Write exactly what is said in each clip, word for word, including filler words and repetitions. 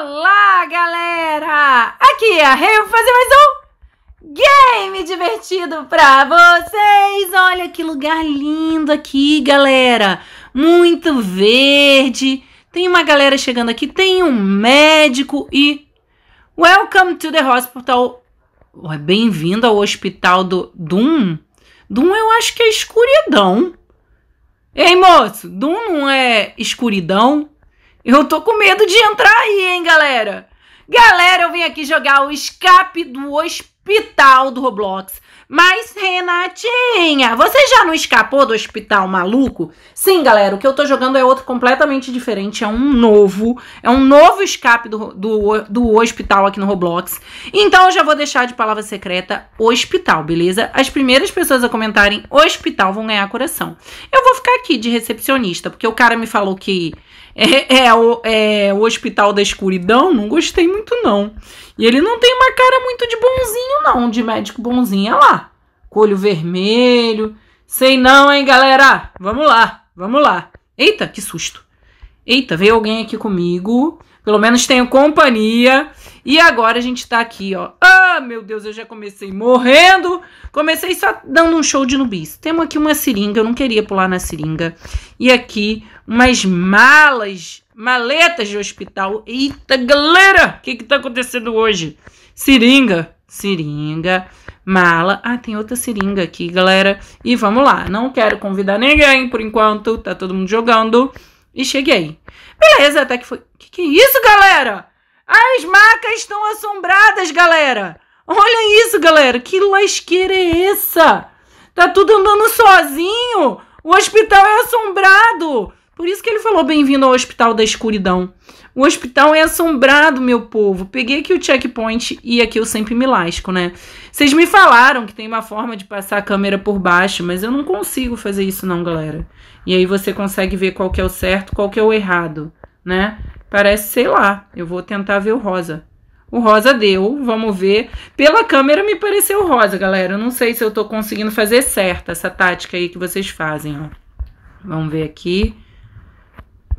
Olá, galera! Aqui é a Rei, vou fazer mais um game divertido pra vocês! Olha que lugar lindo aqui, galera! Muito verde! Tem uma galera chegando aqui, tem um médico e... Welcome to the hospital... Bem-vindo ao hospital do... Doom? Doom eu acho que é escuridão. Ei, moço! Doom não é escuridão? Eu tô com medo de entrar aí, hein, galera? Galera, eu vim aqui jogar o escape do hospital do Roblox. Mas, Renatinha, você já não escapou do hospital maluco? Sim, galera, o que eu tô jogando é outro completamente diferente. É um novo, é um novo escape do, do, do hospital aqui no Roblox. Então, eu já vou deixar de palavra secreta hospital, beleza? As primeiras pessoas a comentarem hospital vão ganhar coração. Eu vou ficar aqui de recepcionista, porque o cara me falou que... É, é, o, é o hospital da escuridão, não gostei muito não. E ele não tem uma cara muito de bonzinho não, de médico bonzinho. Olha lá, olho vermelho. Sei não, hein, galera. Vamos lá, vamos lá. Eita, que susto. Eita, veio alguém aqui comigo. Pelo menos tenho companhia. E agora a gente tá aqui, ó. Ah, meu Deus, eu já comecei morrendo. Comecei só dando um show de nubis. Temos aqui uma seringa, eu não queria pular na seringa. E aqui umas malas, maletas de hospital. Eita, galera, o que que tá acontecendo hoje? Seringa, seringa, mala. Ah, tem outra seringa aqui, galera. E vamos lá, não quero convidar ninguém por enquanto. Tá todo mundo jogando. E cheguei. Beleza, até que foi... Que que é isso, galera? As macas estão assombradas, galera. Olha isso, galera. Que lasqueira é essa? Tá tudo andando sozinho. O hospital é assombrado. Por isso que ele falou bem-vindo ao hospital da escuridão. O hospital é assombrado, meu povo. Peguei aqui o checkpoint e aqui eu sempre me lasco, né? Vocês me falaram que tem uma forma de passar a câmera por baixo, mas eu não consigo fazer isso não, galera. E aí você consegue ver qual que é o certo, qual que é o errado, né? Parece, sei lá, eu vou tentar ver o rosa. O rosa deu, vamos ver. Pela câmera me pareceu rosa, galera. Eu não sei se eu tô conseguindo fazer certa essa tática aí que vocês fazem, ó. Vamos ver aqui.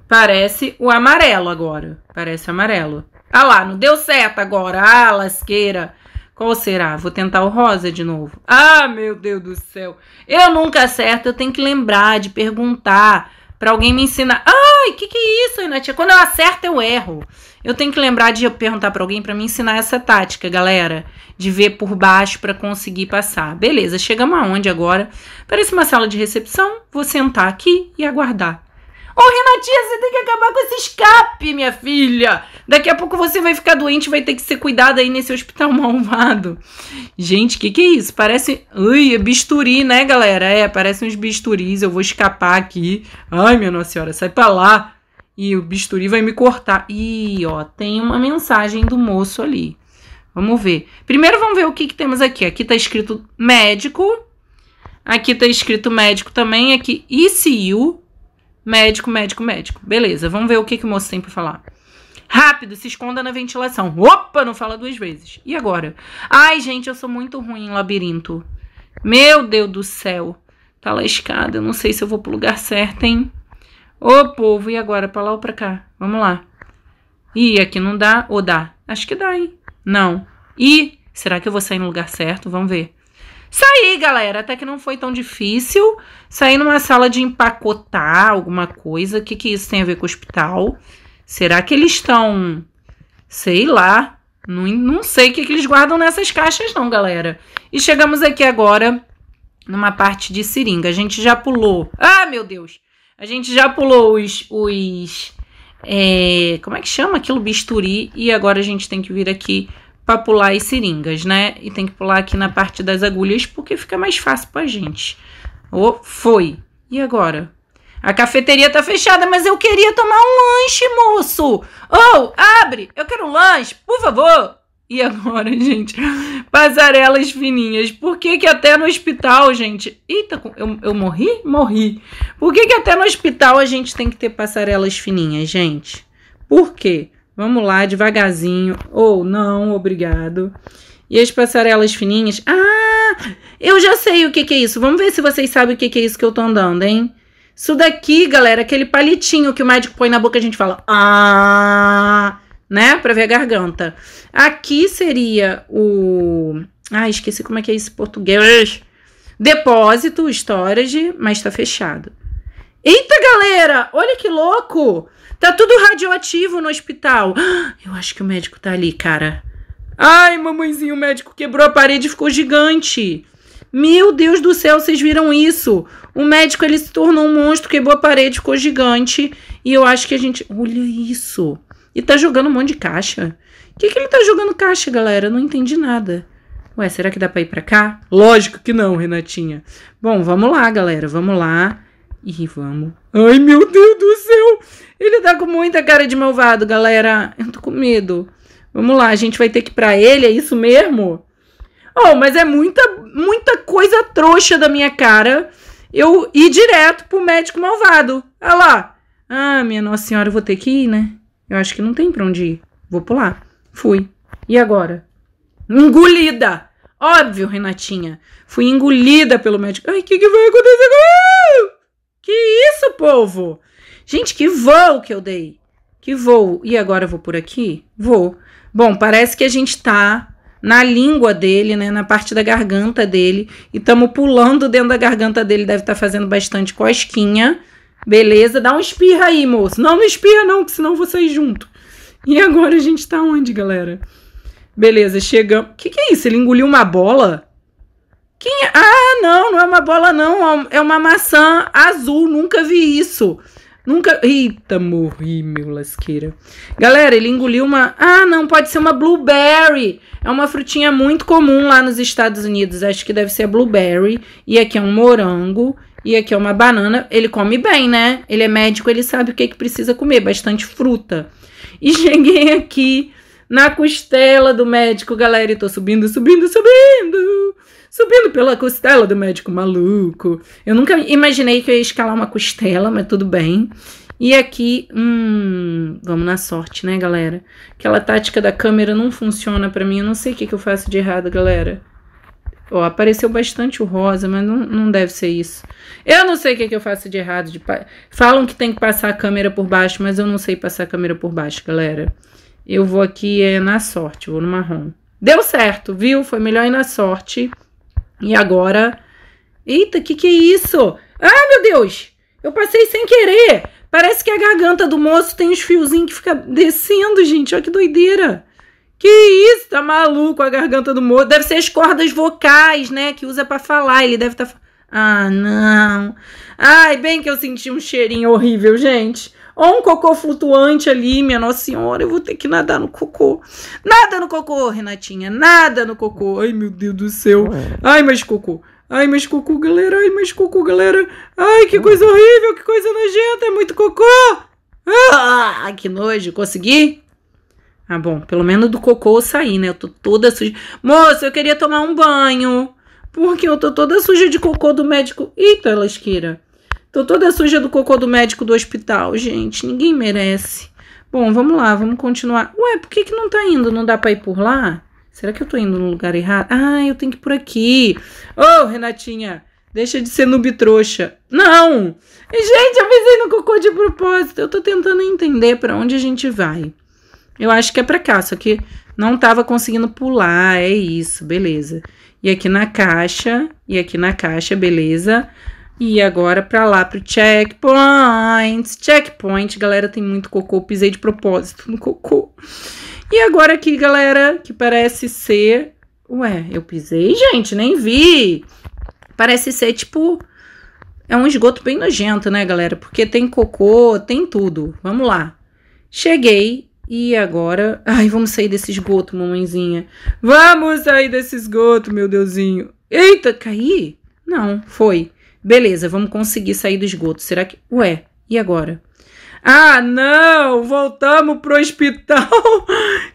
Parece o amarelo agora. Parece amarelo. Ah lá, não deu certo agora. Ah, lasqueira. Qual será? Vou tentar o rosa de novo. Ah, meu Deus do céu. Eu nunca acerto, eu tenho que lembrar de perguntar pra alguém me ensinar. Ai, que que é isso, Renatinha? Quando eu acerto, eu erro. Eu tenho que lembrar de perguntar pra alguém pra me ensinar essa tática, galera. De ver por baixo pra conseguir passar. Beleza, chegamos aonde agora? Parece uma sala de recepção. Vou sentar aqui e aguardar. Ô, Renatinha, você tem que acabar com esse escape, minha filha. Daqui a pouco você vai ficar doente e vai ter que ser cuidada aí nesse hospital malvado. Gente, que que é isso? Parece... Ui, é bisturi, né, galera? É, parece uns bisturis. Eu vou escapar aqui. Ai, minha Nossa Senhora, sai pra lá. E o bisturi vai me cortar. Ih, ó, tem uma mensagem do moço ali. Vamos ver. Primeiro vamos ver o que que temos aqui. Aqui tá escrito médico. Aqui tá escrito médico também. Aqui I C U. Médico, médico, médico. Beleza, vamos ver o que que o moço tem pra falar. Rápido, se esconda na ventilação. Opa, não fala duas vezes. E agora? Ai, gente, eu sou muito ruim em labirinto. Meu Deus do céu. Tá lascada, eu não sei se eu vou pro lugar certo, hein? Ô, povo, e agora? Pra lá ou pra cá? Vamos lá. Ih, aqui não dá ou dá? Acho que dá, hein? Não. Ih, será que eu vou sair no lugar certo? Vamos ver. Saí, galera, até que não foi tão difícil. Saí numa sala de empacotar alguma coisa. O que que isso tem a ver com o hospital? Será que eles estão... Sei lá. Não, não sei o que que eles guardam nessas caixas não, galera. E chegamos aqui agora numa parte de seringa. A gente já pulou... Ah, meu Deus! A gente já pulou os... os é, como é que chama aquilo? Bisturi. E agora a gente tem que vir aqui... pra pular as seringas, né? E tem que pular aqui na parte das agulhas, porque fica mais fácil pra gente. Oh, foi. E agora? A cafeteria tá fechada, mas eu queria tomar um lanche, moço! Oh, abre! Eu quero um lanche, por favor! E agora, gente? Passarelas fininhas. Por que que até no hospital, gente... Eita, eu, eu morri? Morri. Por que que até no hospital a gente tem que ter passarelas fininhas, gente? Por quê? Vamos lá, devagarzinho. Ou não, obrigado. E as passarelas fininhas? Ah, eu já sei o que que é isso. Vamos ver se vocês sabem o que que é isso que eu tô andando, hein? Isso daqui, galera, aquele palitinho que o médico põe na boca, a gente fala... Ah, né? Pra ver a garganta. Aqui seria o... Ah, esqueci como é que é esse português. Depósito, storage, mas tá fechado. Eita, galera! Olha que louco! Tá tudo radioativo no hospital. Eu acho que o médico tá ali, cara. Ai, mamãezinho, o médico quebrou a parede e ficou gigante. Meu Deus do céu, vocês viram isso? O médico, ele se tornou um monstro, quebrou a parede, ficou gigante. E eu acho que a gente... Olha isso. E tá jogando um monte de caixa. O que que ele tá jogando caixa, galera? Eu não entendi nada. Ué, será que dá pra ir pra cá? Lógico que não, Renatinha. Bom, vamos lá, galera. Vamos lá. E vamos. Ai, meu Deus do céu. Ele tá com muita cara de malvado, galera. Eu tô com medo. Vamos lá, a gente vai ter que ir pra ele, é isso mesmo? Oh, mas é muita, muita coisa trouxa da minha cara eu ir direto pro médico malvado. Olha lá. Ah, minha Nossa Senhora, eu vou ter que ir, né? Eu acho que não tem pra onde ir. Vou pular. Fui. E agora? Engolida. Óbvio, Renatinha. Fui engolida pelo médico. Ai, o que, que vai acontecer agora? Que isso, povo? Gente, que voo que eu dei. Que voo. E agora eu vou por aqui? Vou. Bom, parece que a gente tá... na língua dele, né, na parte da garganta dele, e estamos pulando dentro da garganta dele, deve estar tá fazendo bastante cosquinha, beleza, dá um espirra aí, moço, não, não espirra não, que senão eu vou sair junto. E agora a gente tá onde, galera? Beleza, chegamos, o que que é isso, ele engoliu uma bola? Quem é? Ah, não, não é uma bola não, é uma maçã azul, nunca vi isso. Nunca... Eita, morri, meu lasqueira. Galera, ele engoliu uma... Ah, não, pode ser uma blueberry. É uma frutinha muito comum lá nos Estados Unidos. Acho que deve ser a blueberry. E aqui é um morango. E aqui é uma banana. Ele come bem, né? Ele é médico, ele sabe o que é que precisa comer. Bastante fruta. E cheguei aqui na costela do médico, galera. E tô subindo, subindo, subindo. Subindo pela costela do médico maluco. Eu nunca imaginei que eu ia escalar uma costela, mas tudo bem. E aqui, hum, vamos na sorte, né, galera? Aquela tática da câmera não funciona pra mim. Eu não sei o que, que eu faço de errado, galera. Ó, apareceu bastante o rosa, mas não, não deve ser isso. Eu não sei o que, que eu faço de errado. De pa... Falam que tem que passar a câmera por baixo, mas eu não sei passar a câmera por baixo, galera. Eu vou aqui é, na sorte, eu vou no marrom. Deu certo, viu? Foi melhor ir na sorte. E agora... Eita, que que é isso? Ah, meu Deus! Eu passei sem querer! Parece que a garganta do moço tem uns fiozinhos que fica descendo, gente. Olha que doideira! Que isso? Tá maluco a garganta do moço. Deve ser as cordas vocais, né? Que usa pra falar. Ele deve tá... Ah, não! Ai, bem que eu senti um cheirinho horrível, gente. Ou um cocô flutuante ali, minha Nossa Senhora, eu vou ter que nadar no cocô. Nada no cocô, Renatinha, nada no cocô. Ai, meu Deus do céu. Ai, mas cocô. Ai, mas cocô, galera. Ai, mas cocô, galera. Ai, que coisa horrível, que coisa nojenta, é muito cocô. Ah, que nojo, consegui? Ah, bom, pelo menos do cocô eu saí, né? Eu tô toda suja. Moça, eu queria tomar um banho, porque eu tô toda suja de cocô do médico. Eita, lasqueira. Tô toda suja do cocô do médico do hospital, gente. Ninguém merece. Bom, vamos lá, vamos continuar. Ué, por que que não tá indo? Não dá pra ir por lá? Será que eu tô indo no lugar errado? Ah, eu tenho que ir por aqui. Ô, Renatinha, deixa de ser noob trouxa. Não! Gente, eu pensei no cocô de propósito. Eu tô tentando entender pra onde a gente vai. Eu acho que é pra cá, só que não tava conseguindo pular. É isso, beleza. E aqui na caixa, e aqui na caixa, beleza. E agora pra lá, pro checkpoint. Checkpoint, galera, tem muito cocô. Pisei de propósito no cocô. E agora aqui, galera, que parece ser... Ué, eu pisei, gente, nem vi. Parece ser, tipo... É um esgoto bem nojento, né, galera? Porque tem cocô, tem tudo. Vamos lá. Cheguei. E agora... Ai, vamos sair desse esgoto, mamãezinha. Vamos sair desse esgoto, meu Deusinho. Eita, caí? Não, foi. Beleza, vamos conseguir sair do esgoto. Será que... Ué, e agora? Ah, não! Voltamos pro hospital!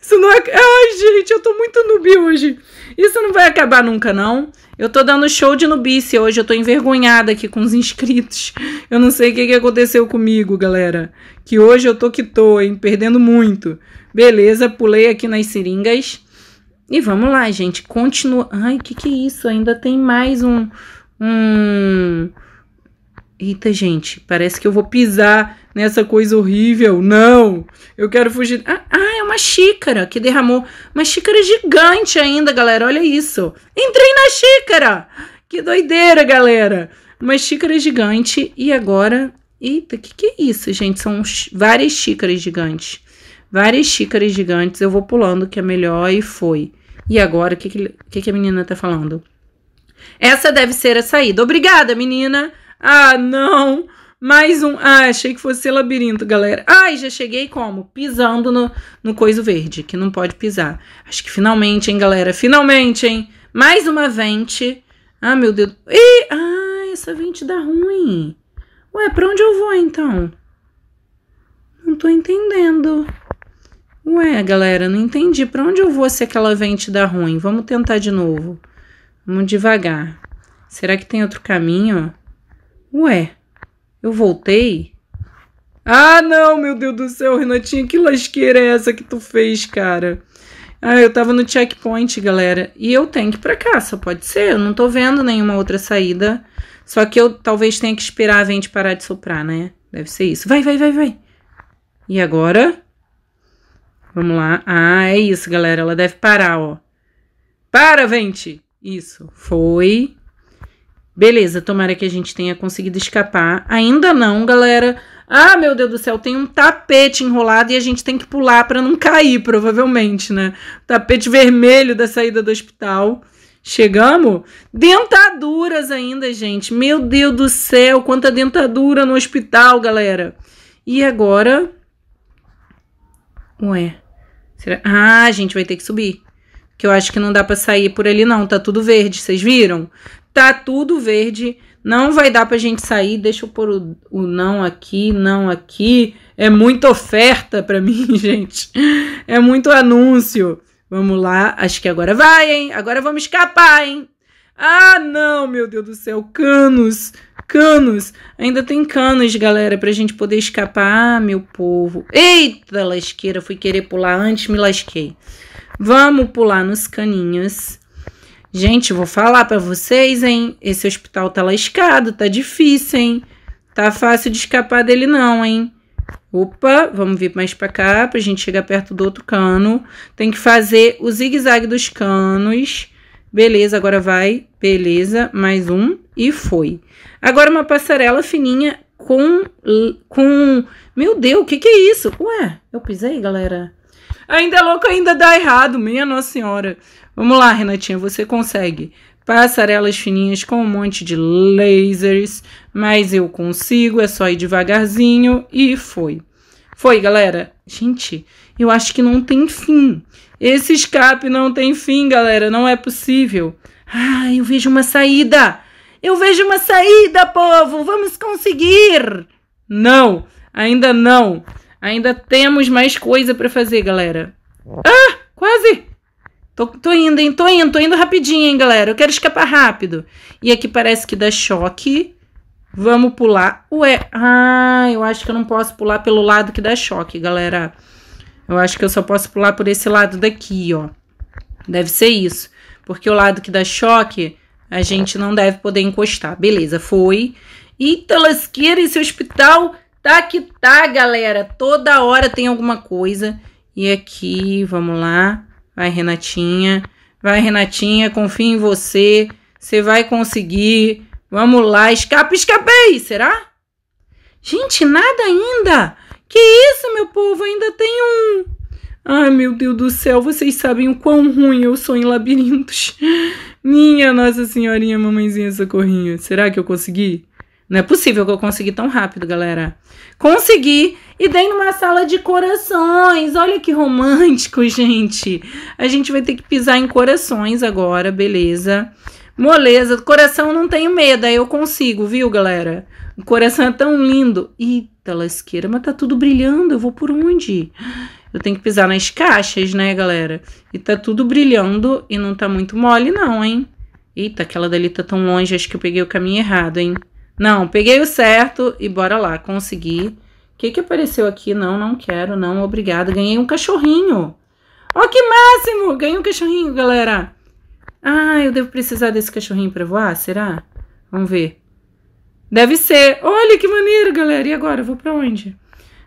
Isso não é... Ai, gente, eu tô muito noob hoje. Isso não vai acabar nunca, não. Eu tô dando show de noobice hoje. Eu tô envergonhada aqui com os inscritos. Eu não sei o que que aconteceu comigo, galera. Que hoje eu tô que tô, hein? Perdendo muito. Beleza, pulei aqui nas seringas. E vamos lá, gente. Continua... Ai, que que é isso? Ainda tem mais um... Hum... Eita, gente, parece que eu vou pisar nessa coisa horrível. Não, eu quero fugir. Ah, ah, é uma uma xícara que derramou. Uma xícara gigante ainda, galera. Olha isso. Entrei na xícara. Que doideira, galera. Uma xícara gigante. E agora... Eita, o que, que é isso, gente? São várias xícaras gigantes. Várias xícaras gigantes. Eu vou pulando que é melhor e foi. E agora, o que, que, que, que a menina tá falando? Essa deve ser a saída. Obrigada, menina. Ah, não. Mais um. Ah, achei que fosse labirinto, galera. Ai, já cheguei como? Pisando no, no coiso verde, que não pode pisar. Acho que finalmente, hein, galera? Finalmente, hein? Mais uma vente. Ah, meu Deus. Ih, ah, essa vente dá ruim. Ué, pra onde eu vou, então? Não tô entendendo. Ué, galera, não entendi. Pra onde eu vou se aquela vente dá ruim? Vamos tentar de novo. Vamos devagar. Será que tem outro caminho? Ué, eu voltei? Ah, não, meu Deus do céu, Renatinha, que lasqueira é essa que tu fez, cara? Ah, eu tava no checkpoint, galera, e eu tenho que ir pra cá, só pode ser. Eu não tô vendo nenhuma outra saída, só que eu talvez tenha que esperar a vente parar de soprar, né? Deve ser isso. Vai, vai, vai, vai. E agora? Vamos lá. Ah, é isso, galera, ela deve parar, ó. Para, vente! Isso, foi. Beleza, tomara que a gente tenha conseguido escapar. Ainda não, galera. Ah, meu Deus do céu, tem um tapete enrolado e a gente tem que pular pra não cair, provavelmente, né? Tapete vermelho da saída do hospital. Chegamos? Dentaduras ainda, gente. Meu Deus do céu, quanta dentadura no hospital, galera. E agora? Ué. Será... Ah, a gente vai ter que subir. Que eu acho que não dá pra sair por ali, não. Tá tudo verde, vocês viram? Tá tudo verde. Não vai dar pra gente sair. Deixa eu pôr o, o não aqui, não aqui. É muita oferta pra mim, gente. É muito anúncio. Vamos lá. Acho que agora vai, hein? Agora vamos escapar, hein? Ah, não, meu Deus do céu. Canos, canos. Ainda tem canos, galera, pra gente poder escapar. Ah, meu povo. Eita, lasqueira. Fui querer pular antes, me lasquei. Vamos pular nos caninhos. Gente, vou falar pra vocês, hein? Esse hospital tá lascado, tá difícil, hein? Tá fácil de escapar dele não, hein? Opa, vamos vir mais pra cá pra gente chegar perto do outro cano. Tem que fazer o zigue-zague dos canos. Beleza, agora vai. Beleza, mais um e foi. Agora uma passarela fininha com... com... Meu Deus, o que que é isso? Ué, eu pisei, galera? Ainda é louco, ainda dá errado, minha Nossa Senhora. Vamos lá, Renatinha, você consegue. Passarelas fininhas com um monte de lasers, mas eu consigo, é só ir devagarzinho e foi. Foi, galera. Gente, eu acho que não tem fim. Esse escape não tem fim, galera, não é possível. Ah, eu vejo uma saída. Eu vejo uma saída, povo, vamos conseguir. Não, ainda não. Ainda temos mais coisa pra fazer, galera. Ah, quase! Tô, tô indo, hein? Tô indo, tô indo rapidinho, hein, galera? Eu quero escapar rápido. E aqui parece que dá choque. Vamos pular. Ué, ah, eu acho que eu não posso pular pelo lado que dá choque, galera. Eu acho que eu só posso pular por esse lado daqui, ó. Deve ser isso. Porque o lado que dá choque, a gente não deve poder encostar. Beleza, foi. Eita, lasqueira, esse hospital... Tá que tá, galera. Toda hora tem alguma coisa. E aqui, vamos lá. Vai, Renatinha. Vai, Renatinha. Confio em você. Você vai conseguir. Vamos lá. Escapa, escapei. Será? Gente, nada ainda. Que isso, meu povo? Ainda tem um. Ai, meu Deus do céu. Vocês sabem o quão ruim eu sou em labirintos. Minha Nossa Senhorinha, mamãezinha, socorrinho. Será que eu consegui? Não é possível que eu consegui tão rápido, galera. Consegui e dei numa sala de corações. Olha que romântico, gente. A gente vai ter que pisar em corações agora, beleza. Moleza, coração não tenho medo, aí eu consigo, viu, galera? O coração é tão lindo. Eita, lasqueira, mas tá tudo brilhando, eu vou por onde? Eu tenho que pisar nas caixas, né, galera? E tá tudo brilhando e não tá muito mole não, hein? Eita, aquela dali tá tão longe, acho que eu peguei o caminho errado, hein? Não, peguei o certo e bora lá, consegui. O que que apareceu aqui? Não, não quero, não, obrigada. Ganhei um cachorrinho. Ó, que máximo! Ganhei um cachorrinho, galera. Ah, eu devo precisar desse cachorrinho pra voar, será? Vamos ver. Deve ser. Olha que maneiro, galera. E agora? Eu vou pra onde?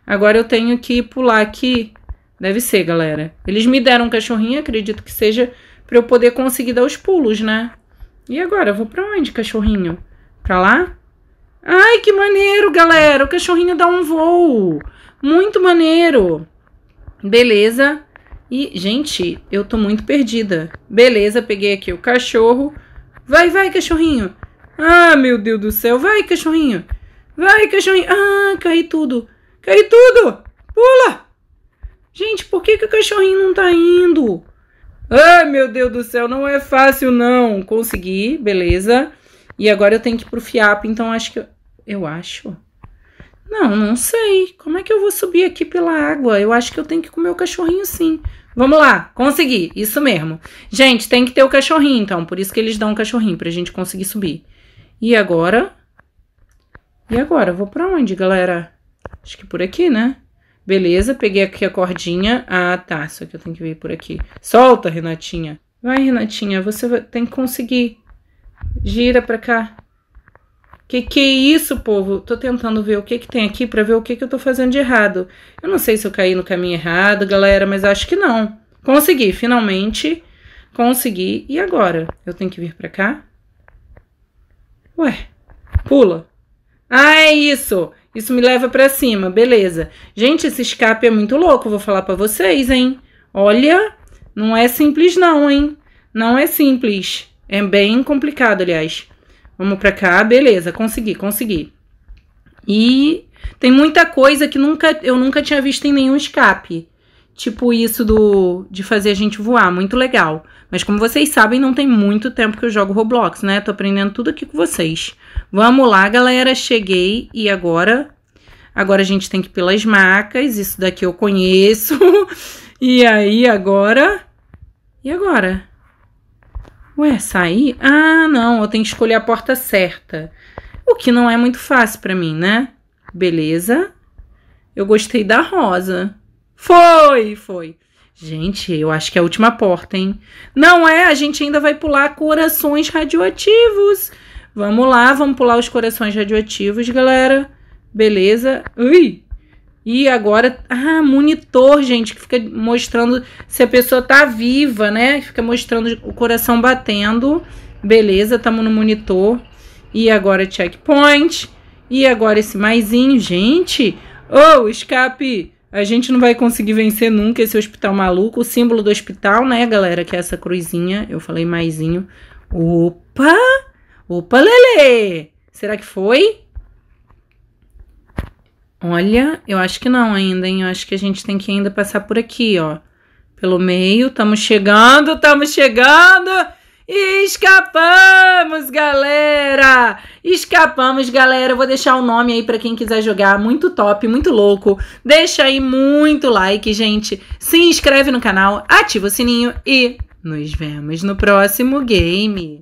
Agora eu tenho que pular aqui. Deve ser, galera. Eles me deram um cachorrinho, acredito que seja pra eu poder conseguir dar os pulos, né? E agora? Eu vou pra onde, cachorrinho? Pra lá? Ai, que maneiro, galera! O cachorrinho dá um voo! Muito maneiro! Beleza. E, gente, eu tô muito perdida. Beleza, peguei aqui o cachorro. Vai, vai, cachorrinho! Ah, meu Deus do céu! Vai, cachorrinho! Vai, cachorrinho! Ah, cai tudo! Cai tudo! Pula! Gente, por que que o cachorrinho não tá indo? Ai, meu Deus do céu, não é fácil, não. Consegui, beleza. E agora eu tenho que ir pro FIAP, então acho que... Eu, eu acho? Não, não sei. Como é que eu vou subir aqui pela água? Eu acho que eu tenho que comer o cachorrinho, sim. Vamos lá, consegui. Isso mesmo. Gente, tem que ter o cachorrinho, então. Por isso que eles dão um cachorrinho, pra gente conseguir subir. E agora? E agora? Eu vou pra onde, galera? Acho que por aqui, né? Beleza, peguei aqui a cordinha. Ah, tá, só que eu tenho que vir por aqui. Solta, Renatinha. Vai, Renatinha, você tem que conseguir. Gira pra cá. Que que é isso, povo? Tô tentando ver o que que tem aqui pra ver o que que eu tô fazendo de errado. Eu não sei se eu caí no caminho errado, galera, mas acho que não. Consegui, finalmente. Consegui. E agora? Eu tenho que vir pra cá? Ué, pula. Ah, é isso. Isso me leva pra cima, beleza. Gente, esse escape é muito louco, vou falar pra vocês, hein? Olha, não é simples não, hein? Não é simples. É bem complicado, aliás. Vamos pra cá, beleza, consegui, consegui. E tem muita coisa que nunca, eu nunca tinha visto em nenhum escape. Tipo isso do, de fazer a gente voar, muito legal. Mas como vocês sabem, não tem muito tempo que eu jogo Roblox, né? Tô aprendendo tudo aqui com vocês. Vamos lá, galera, cheguei. E agora? Agora a gente tem que ir pelas macas, isso daqui eu conheço. E aí, agora? E agora? Ué, sair? Ah, não, eu tenho que escolher a porta certa. O que não é muito fácil pra mim, né? Beleza. Eu gostei da rosa. Foi, foi. Gente, eu acho que é a última porta, hein? Não é, a gente ainda vai pular corações radioativos. Vamos lá, vamos pular os corações radioativos, galera. Beleza. Ui! E agora... Ah, monitor, gente, que fica mostrando se a pessoa tá viva, né? Fica mostrando o coração batendo. Beleza, tamo no monitor. E agora checkpoint. E agora esse maisinho, gente. Oh, escape... A gente não vai conseguir vencer nunca esse hospital maluco. O símbolo do hospital, né, galera? Que é essa cruzinha. Eu falei maisinho. Opa! Opa, Lelê! Será que foi? Olha, eu acho que não ainda, hein? Eu acho que a gente tem que ainda passar por aqui, ó. Pelo meio. Estamos chegando, estamos chegando! E escapamos, galera! Escapamos, galera! Eu vou deixar o nome aí pra quem quiser jogar. Muito top, muito louco. Deixa aí muito like, gente. Se inscreve no canal, ativa o sininho e nos vemos no próximo game.